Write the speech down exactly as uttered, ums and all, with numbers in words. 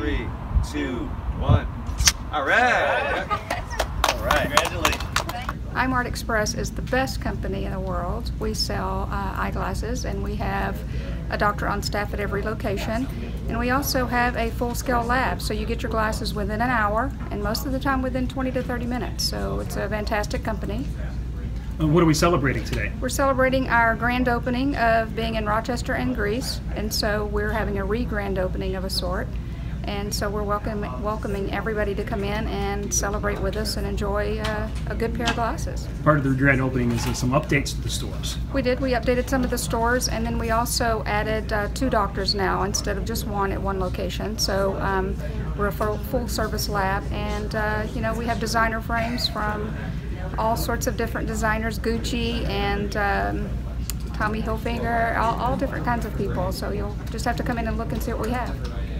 three, two, one. All right. All right. Congratulations. Eyemart Express is the best company in the world. We sell uh, eyeglasses, and we have a doctor on staff at every location. And we also have a full-scale lab, so you get your glasses within an hour, and most of the time within twenty to thirty minutes. So it's a fantastic company. What are we celebrating today? We're celebrating our grand opening of being in Rochester and Greece, and so we're having a re-grand opening of a sort. And so we're welcome, welcoming everybody to come in and celebrate with us and enjoy uh, a good pair of glasses. Part of the grand opening is some updates to the stores. We did. We updated some of the stores, and then we also added uh, two doctors now instead of just one at one location. So um, we're a full-service lab, and uh, you know, we have designer frames from all sorts of different designers, Gucci and um, Tommy Hilfiger, all, all different kinds of people. So you'll just have to come in and look and see what we have.